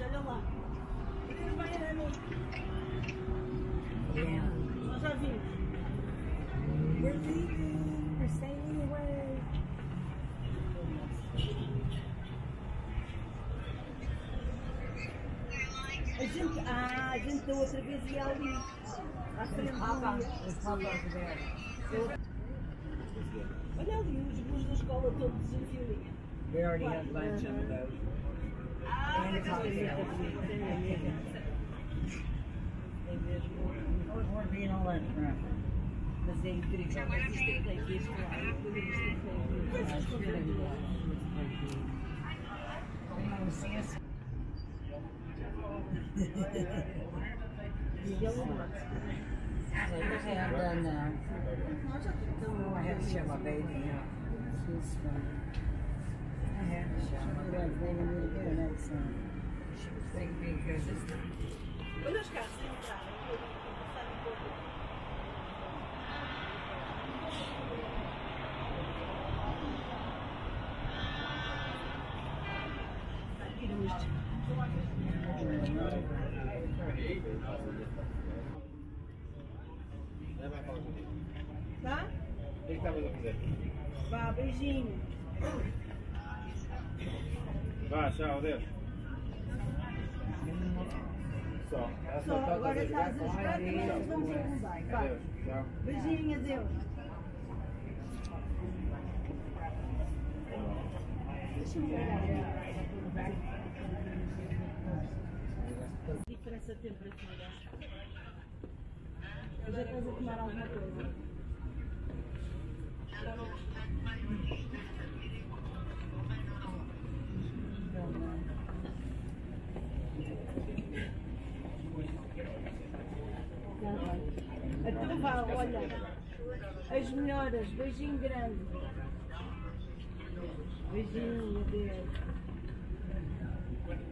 Olha lá. Ele vai ali. Já vi. We're leaving. We're sailing away. A gente deu outra vez e ali. Olha ali os bus da escola todos em filinha. We already have lunch on the boat. And it's hot I'm done now. I have to show my baby now. She's I have to show my baby. They didn't really do another song. She was thinking being good this time. Tá? Ele tá vendo o que quiser. Vá, beijinho. Vá, tchau, Deus. Só, agora estás a jogar e nós vamos acordar. Vá, beijinho, adeus. Deixa-me olhar. Diferença de temperatura. Já estás a tomar alguma coisa? Então vá, olha. As melhoras, beijinho grande. Beijinho, adeus. Aquela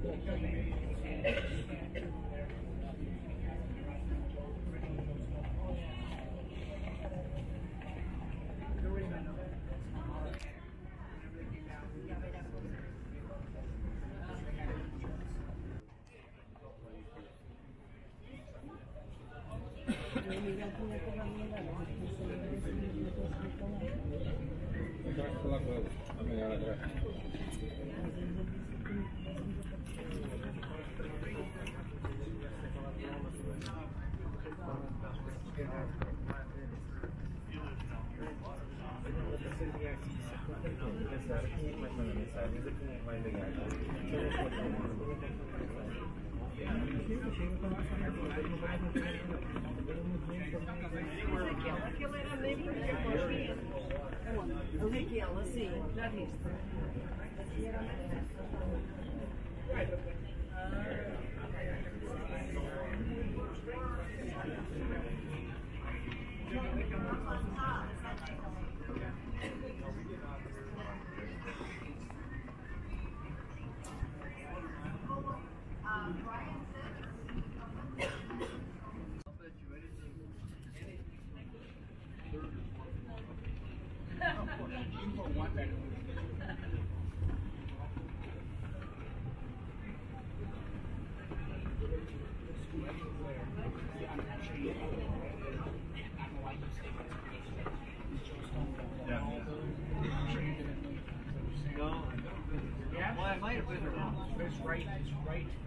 era a mesma que eu gosto. Ali aquela, sim, já viste. It's right.